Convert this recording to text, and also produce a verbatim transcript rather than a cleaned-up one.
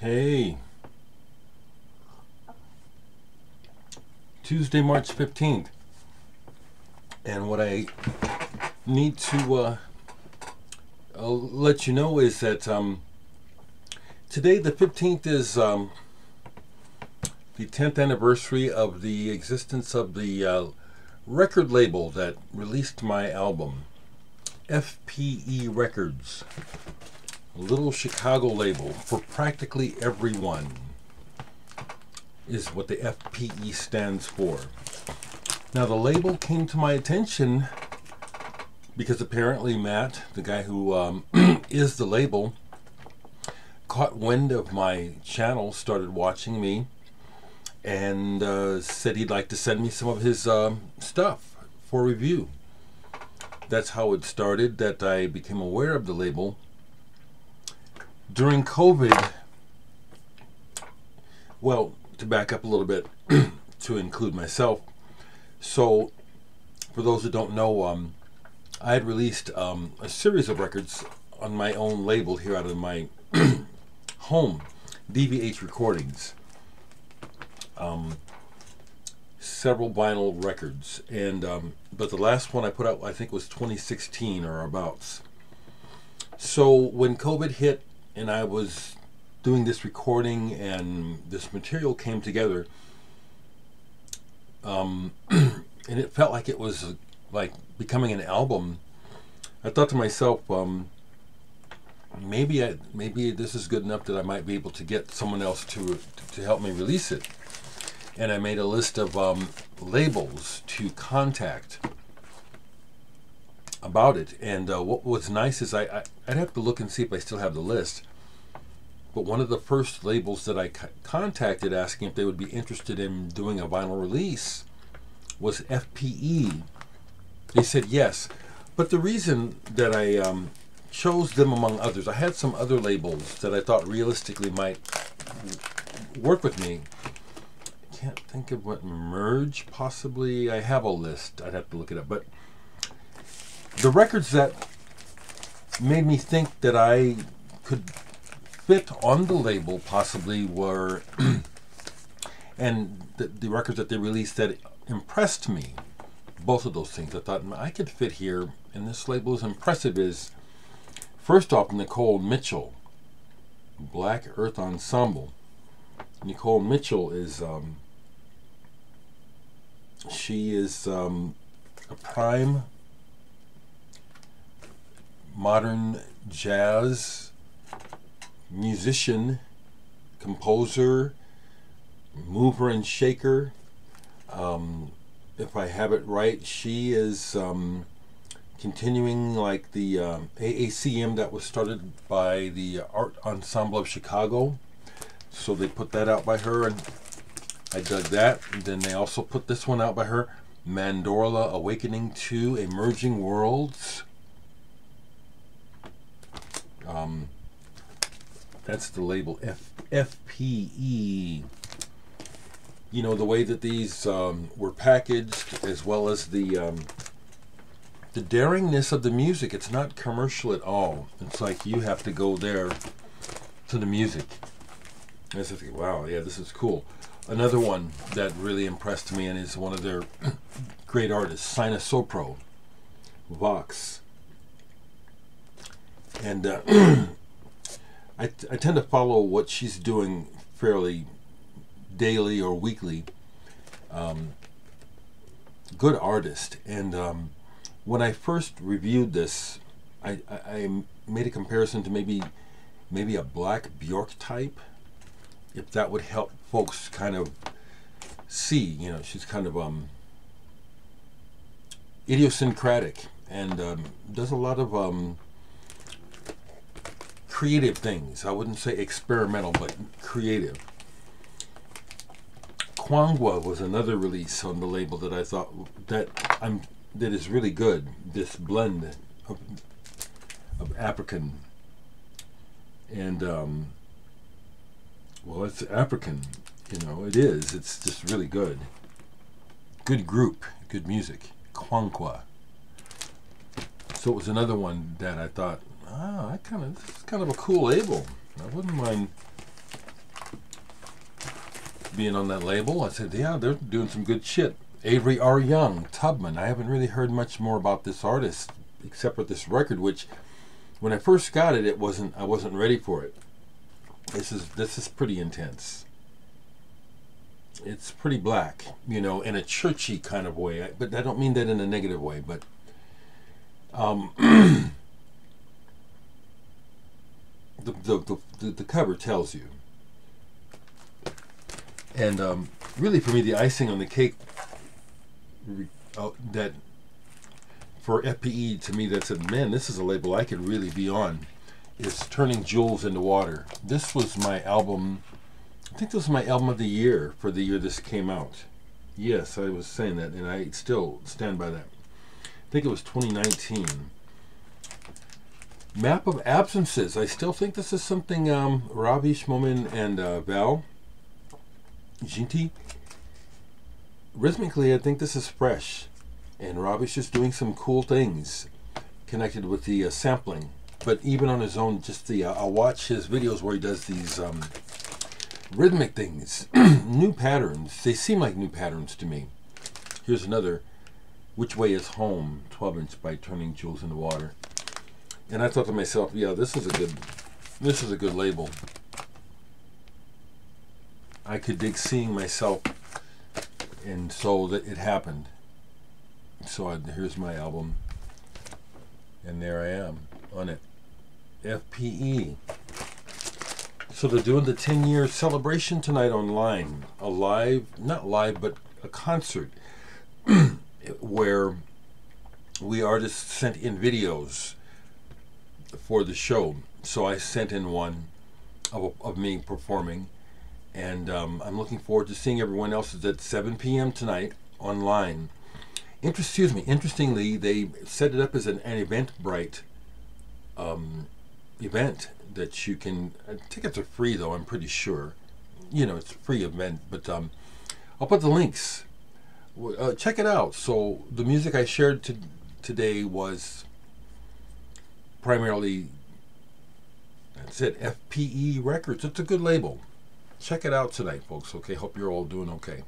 Hey. Tuesday, March fifteenth. And what I need to uh, let you know is that um, today, the fifteenth, is um, the tenth anniversary of the existence of the uh, record label that released my album, F P E Records, a little Chicago label for practically everyone, is what the F P E stands for. Now, the label came to my attention because apparently Matt, the guy who um, is the label, caught wind of my channel, started watching me, and uh, said he'd like to send me some of his um, stuff for review. That's how it started, that I became aware of the label. During COVID, well, to back up a little bit, to include myself. So, for those who don't know, um, I had released um, a series of records on my own label here out of my home, D V H Recordings. Um, several vinyl records, and um, but the last one I put out, I think, was twenty sixteen or abouts. So when COVID hit, and I was doing this recording and this material came together, um, and it felt like it was like becoming an album, I thought to myself, um, maybe I maybe this is good enough that I might be able to get someone else to to help me release it. And I made a list of um, labels to contact about it. And uh, what was nice is I, I I'd have to look and see if I still have the list. But one of the first labels that I co contacted asking if they would be interested in doing a vinyl release was F P E. They said yes, but the reason that I um, chose them among others, I had some other labels that I thought realistically might work with me. Can't think of what merge possibly. I have a list. I'd have to look it up. But the records that made me think that I could fit on the label possibly were, and the, the records that they released that impressed me, both of those things. I thought I could fit here, and this label is impressive. Is first off Nicole Mitchell, Black Earth Ensemble. Nicole Mitchell is um, she is um, a prime modern jazz musician, composer, mover and shaker. Um, if I have it right, she is um, continuing like the um, A A C M that was started by the Art Ensemble of Chicago. So they put that out by her, and I dug that. And then they also put this one out by her, Mandorla Awakening two, Emerging Worlds. Um, that's the label, F F P E. You know, the way that these um, were packaged, as well as the, um, the daringness of the music. It's not commercial at all. It's like you have to go there to the music. I was thinking, wow, yeah, this is cool. Another one that really impressed me and is one of their great artists, Syna So Pro Vox. And uh, I, t I tend to follow what she's doing fairly daily or weekly. Um, good artist. And um, when I first reviewed this, I, I, I made a comparison to maybe maybe a Black Bjork type, if that would help folks kind of see. You know, she's kind of um, idiosyncratic, and um, does a lot of um, creative things. I wouldn't say experimental, but creative. Qwanqwa was another release on the label that I thought that I'm that is really good. This blend of, of African and um, well, it's African, you know, it is. It's just really good. Good group, good music. Qwanqwa. So it was another one that I thought, ah, I kind of, this is kind of a cool label. I wouldn't mind being on that label. I said, yeah, they're doing some good shit. Avery R. Young, Tubman. I haven't really heard much more about this artist except for this record, which when I first got it, it wasn't I wasn't ready for it. This is this is pretty intense. It's pretty black, you know, in a churchy kind of way. I, but I don't mean that in a negative way, but um the, the the the cover tells you. And um really for me, the icing on the cake uh, that for F P E, to me, that said, man, this is a label I could really be on, is Turning Jewels Into Water. This was my album, I think this was my album of the year for the year this came out. Yes, I was saying that, and I still stand by that. I think it was twenty nineteen. Map of Absences. I still think this is something um, Ravish Momin and uh, Val Gente. Rhythmically, I think this is fresh. And Ravish is doing some cool things connected with the uh, sampling. But even on his own, just the uh, I'll watch his videos where he does these um, rhythmic things. New patterns. They seem like new patterns to me. Here's another, Which Way Is Home, twelve inch by Turning Jewels in the Water. And I thought to myself, yeah, this is a good, this is a good label. I could dig seeing myself, and so that it happened. So I, here's my album, and there I am on it. F P E. So they're doing the ten year celebration tonight online. A live, not live, but a concert where we artists sent in videos for the show. So I sent in one of, of me performing, and um, I'm looking forward to seeing everyone else. It's at seven p m tonight online. Interest, excuse me. Interestingly, they set it up as an, an Eventbrite um, event that you can. Uh, tickets are free, though. I'm pretty sure. You know, it's a free event, but um, I'll put the links. Uh, check it out. So the music I shared to, today was primarily. That's it. F P E Records. It's a good label. Check it out tonight, folks. Okay. Hope you're all doing okay.